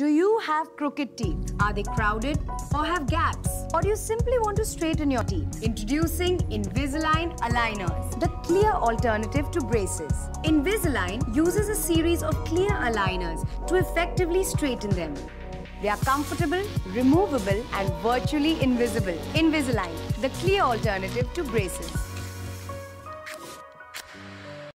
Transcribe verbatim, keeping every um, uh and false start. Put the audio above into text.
Do you have crooked teeth? Are they crowded or have gaps? Or do you simply want to straighten your teeth? Introducing Invisalign Aligners, the clear alternative to braces. Invisalign uses a series of clear aligners to effectively straighten them. They are comfortable, removable and virtually invisible. Invisalign, the clear alternative to braces.